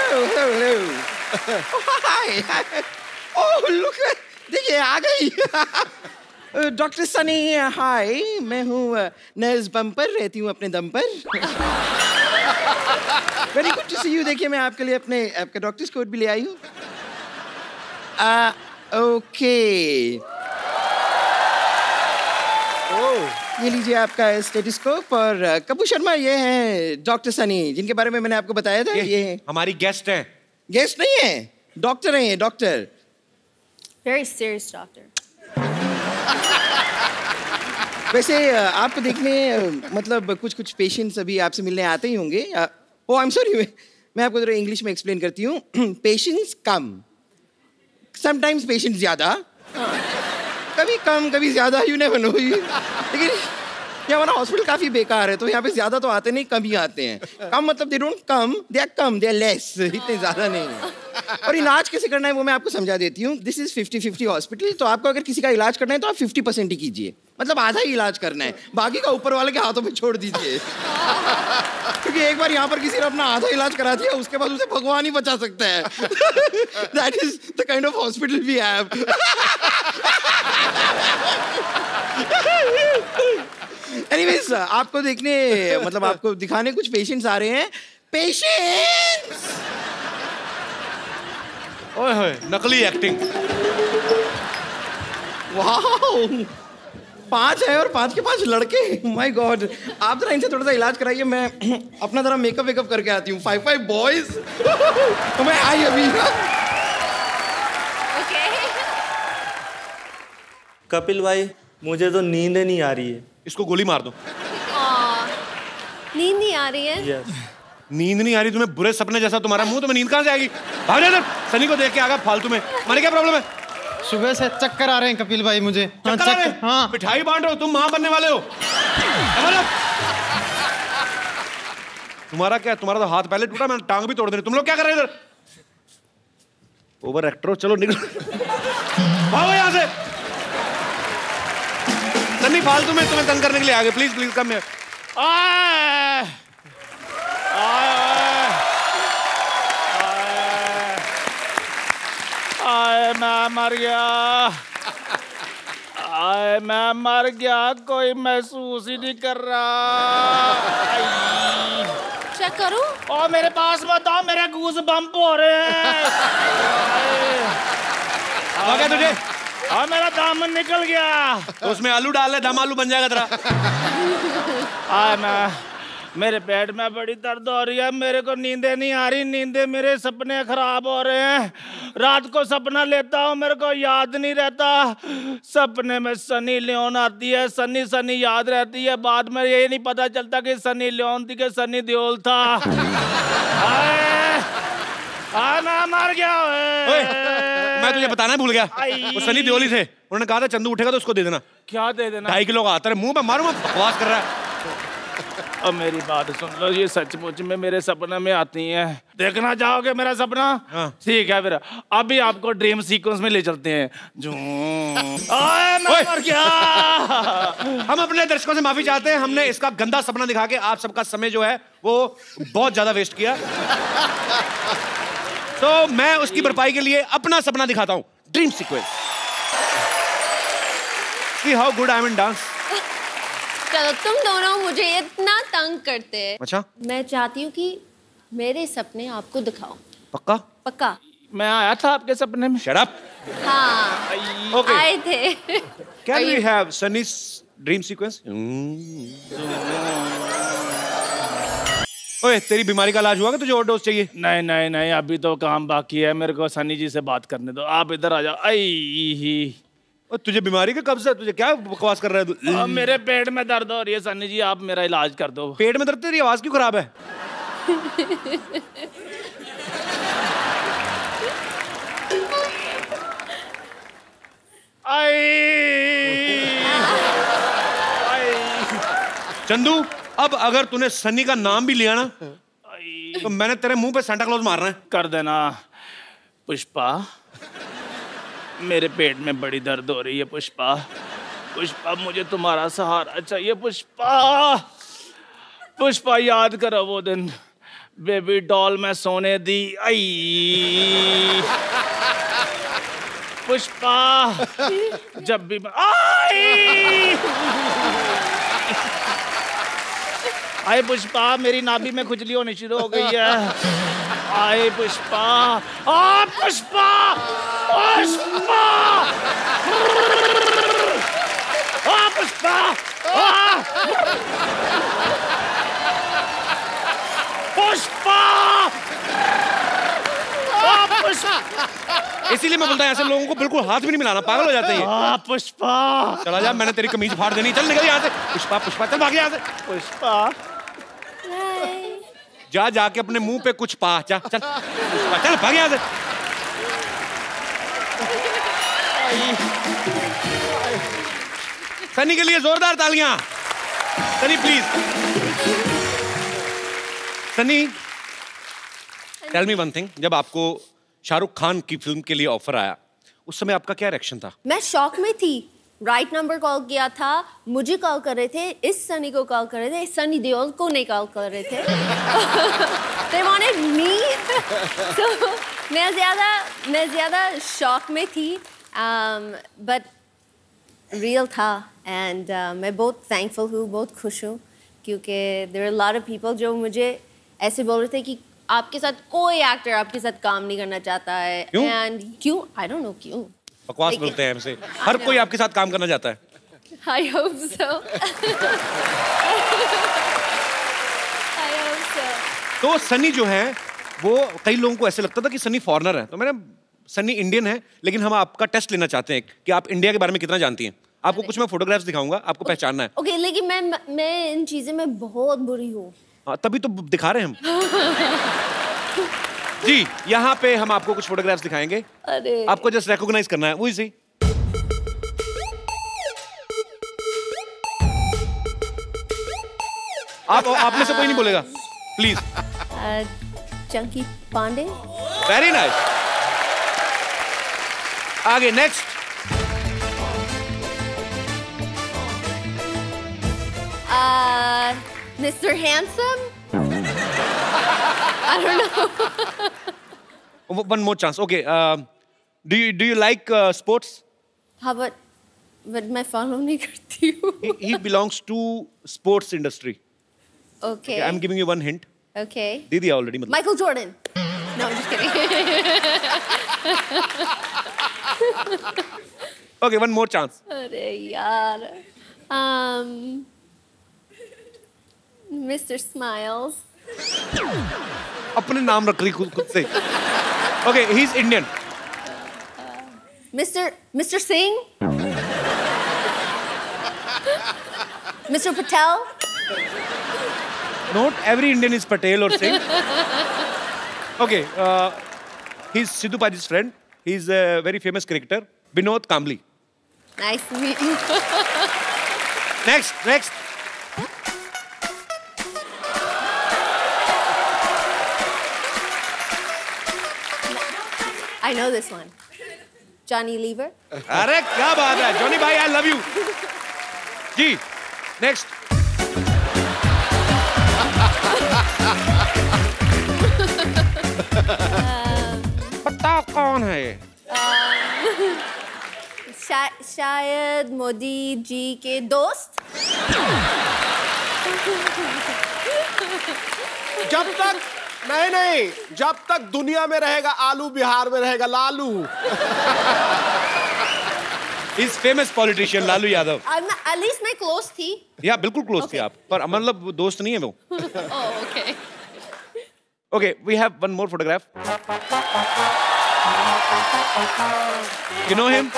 hello. Hi. Oh, look at... देखिए आ गई doctor Sunny हाय मैं हूँ नर्स बम्पर रहती हूँ अपने दम पर very good to see you देखिए मैं आपके लिए अपने आपका डॉक्टर्स कोट भी ले आई हूँ ओके ये लीजिए आपका स्टेथोस्कोप और कपूर शर्मा ये हैं डॉक्टर सनी जिनके बारे में मैंने आपको बताया था ये हैं हमारी गेस्ट हैं गेस्ट नहीं हैं डॉक्टर हैं डॉक्टर Very serious doctor. वैसे आप देखने मतलब कुछ patients अभी आपसे मिलने आते ही होंगे। Oh, I'm sorry. मैं आपको थोड़ा English में explain करती हूँ। Patients कम, sometimes patients ज़्यादा, कभी कम, कभी ज़्यादा। You never know. लेकिन यहाँ हमारा hospital काफी बेकार है, तो यहाँ पे ज़्यादा तो आते नहीं, कम ही आते हैं। कम मतलब they don't come, they are less. इतने ज़्यादा नहीं हैं। और इलाज कैसे करना है वो मैं आपको समझा देती हूँ दिस इज 50-50 हॉस्पिटल तो आपको अगर किसी का इलाज करना है तो आप 50% ही कीजिए मतलब आधा ही इलाज करना है बाकी का ऊपर वाले के हाथों पे छोड़ दीजिए क्योंकि एक बार यहाँ पर किसी ने अपना आधा इलाज करा दिया उसके बाद उसे भगवान ही बचा सकता है that is the kind of hospital we have anyways आपको देखने मतलब आपको दिखाने कुछ पेशेंट्स आ रहे हैं पेशेंट्स ओए होए नकली एक्टिंग वाओ 5 है और 5 के 5 लड़के माय गॉड आप जरा इनसे थोड़ा सा इलाज कराइए मैं अपना जरा मेकअप वेकअप करके आती हूँ 5 बॉयज तो मैं आई अभी ओके कपिल भाई मुझे तो नींद नहीं आ रही है इसको गोली मार दो नींद नहीं आ रही है yes. नींद नहीं आ रही तुम्हें बुरे सपने जैसा तुम्हारा मुंह तुम्हें नींद कहाँ से आएगी भाग जा इधर सनी को देख के आ गया फालतू में माने क्या प्रॉब्लम है सुबह से चक्कर आ रहे हैं कपिल भाई मुझे हाँ, हाँ। मिठाई बांट रहे हो तुम माँ बनने वाले हो तुम्हारा क्या तुम्हारा तो हाथ पहले टूटा मैंने टांग भी तोड़ दे रही तुम लोग क्या कर रहे हो इधर ओवर एक्टर चलो निकलो यहाँ से सनी फालतू में तुम्हें तंग करने के लिए आ गए प्लीज प्लीज कम मैं मर गया कोई महसूस ही नहीं कर रहा चेक करूं और मेरे पास बताओ मेरे गूज बम्प हो रहे हैं आ गया तुझे हाँ मेरा दामन निकल गया तो उसमें आलू डाल ले दम आलू बन जाएगा तेरा आए मैं मेरे पेट में बड़ी दर्द हो रही है मेरे को नींदें नहीं आ रही नींदें मेरे सपने खराब हो रहे हैं रात को सपना लेता हूँ मेरे को याद नहीं रहता सपने में सनी लियोन आती है सनी सनी याद रहती है बाद में ये नहीं पता चलता कि सनी लियोन थी कि सनी देओल था आना मर गया मैं तुझे बताना भूल गया वो सनी देओल ही थे उन्होंने कहा था चंदू उठेगा तो उसको दे देना क्या दे देना 2.5 किलो का आता है मुँह में मारूंगा बकवास कर रहा है अब मेरी बात सुन लो ये सचमुच में मेरे सपने में आती हैं देखना चाहोगे मेरा सपना ठीक है फिर अभी आपको ड्रीम सीक्वेंस में ले चलते हैं जो क्या हम अपने दर्शकों से माफी चाहते हैं हमने इसका गंदा सपना दिखा के आप सबका समय जो है वो बहुत ज्यादा वेस्ट किया तो मैं उसकी भरपाई के लिए अपना सपना दिखाता हूँ dream sequence see how good I am in dance चलो तुम दोनों मुझे इतना तंग करते हैं अच्छा मैं चाहती हूँ कि मेरे सपने आपको दिखाओ पक्का पक्का मैं आया था आपके सपने में शट अप हाँ okay. आए थे can we have सनी's dream sequence ओए तेरी बीमारी का इलाज हुआ कि तुझे और डोज चाहिए नहीं नहीं नहीं अभी तो काम बाकी है मेरे को सनी जी से बात करने दो आप इधर आ जाओ आई तुझे बीमारी का कब्ज़ है तुझे क्या बकवास कर रहा है मेरे पेट में दर्द हो रही है सनी जी आप मेरा इलाज कर दो पेट में दर्द तेरी आवाज क्यों खराब है चंदू अब अगर तूने सनी का नाम भी लिया ना तो मैंने तेरे मुंह पे सांता क्लॉज मारना है कर देना पुष्पा मेरे पेट में बड़ी दर्द हो रही है पुष्पा पुष्पा मुझे तुम्हारा सहारा चाहिए पुष्पा पुष्पा याद करो वो दिन बेबी डॉल में सोने दी आई पुष्पा जब भी आई आई पुष्पा मेरी नाभि में खुजली होनी शुरू हो गई है। आई पुष्पा आ पुष्पा पुष्पा आ पुष्पा पुष्पा इसीलिए मैं बोलता हूँ ऐसे लोगों को बिल्कुल हाथ भी नहीं मिलाना, पागल हो जाते हैं। आ पुष्पा चला जा, मैंने तेरी कमीज फाड़ देनी, चल निकल यहाँ से। पुष्पा पुष्पा चल भाग यहाँ से। पुष्पा जा जाके अपने मुंह पे कुछ पा, जा चल पुष्पा चल भाग यहाँ से। सनी के लिए जोरदार तालियां। Sunny please. Sunny tell me one thing, जब आपको शाहरुख खान की फिल्म के लिए ऑफर आया उस समय आपका क्या रिएक्शन था? मैं शॉक में थी। राइट नंबर कॉल किया था, मुझे कॉल कर रहे थे, इस सनी को कॉल कर रहे थे, इस सनी देओल को नहीं कॉल कर रहे थे। They wanted me. So, मैं ज़्यादा शॉक में थी बट रियल था एंड मैं बहुत थैंकफुल हूँ, बहुत खुश हूँ क्योंकि there are lot of people जो मुझे ऐसे बोल रहे थे कि आपके साथ कोई एक्टर आपके साथ काम नहीं करना चाहता है। एंड क्यों? आई डोंट नो क्यों। बकवास बोलते हैं हमसे, हर कोई आपके साथ काम करना चाहता है। I hope so. I hope so. तो सनी जो है वो कई लोगों को ऐसे लगता था कि सनी फॉरेनर है, तो मैंने सनी इंडियन है लेकिन हम आपका टेस्ट लेना चाहते हैं कि आप इंडिया के बारे में कितना जानती हैं। आपको कुछ मैं फोटोग्राफ्स दिखाऊंगा, आपको पहचानना है। ओके, लेकिन मैं इन चीज़ों में बहुत बुरी हूँ। हाँ तभी तो दिखा रहे हैं हम। जी यहाँ पे हम आपको कुछ फोटोग्राफ्स दिखाएंगे, आपको जस्ट रिकॉग्नाइज करना है, वो इजी। आप में से कोई नहीं बोलेगा please. Chunky Pandey. Very nice. आगे next. Mister handsome. I don't know. One more chance. Okay. Do you like sports? हाँ but मैं follow नहीं करती हूँ. He belongs to sports industry. Okay. I'm giving you one hint. Okay. दीदी already मतलब. Michael Jordan. No, I'm just kidding. Okay, one more chance. अरे यार, Mr. Smiles. अपने नाम रख रही खुद से. Okay, he's Indian. Mr. Singh. Mr. Patel. Not every Indian is Patel or Singh. Okay, he's Siddhu Paji's friend. He is a very famous cricketer, Vinod Kambli. Nice to meet you. Next. I know this one. Johnny Lever. अरे क्या बात है, Johnny भाई, I love you. Ji, next. कौन है ये? शायद मोदी जी के दोस्त। जब तक दुनिया में रहेगा आलू, बिहार में रहेगा लालू। इस famous politician Lalu Yadav. At least मैं क्लोज थी। या बिल्कुल क्लोज थी आप, पर मतलब दोस्त नहीं है वो। Okay, we have one more photograph. You know him?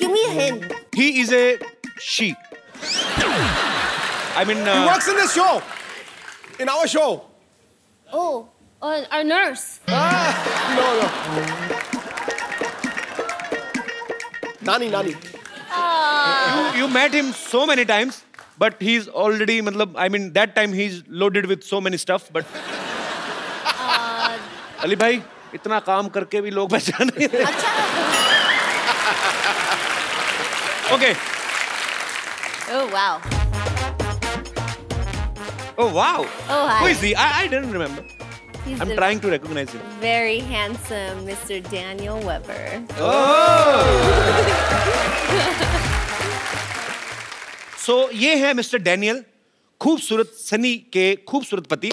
Give me a hint. He is a she. I mean... He works in this show. In our show. Oh, our nurse. No. Nani. You met him so many times, but he's already, I mean, that time he's loaded with so many stuff, but... Ali भाई इतना काम करके भी लोग पहचान नहीं रहे। अच्छा। Okay. Oh wow. Oh, wow. Oh, hi. Who is he? I didn't remember. I'm trying to recognize him. Very handsome Mr. Daniel Weber. Oh! So, this is Mr. Daniel, खूबसूरत सनी के खूबसूरत पति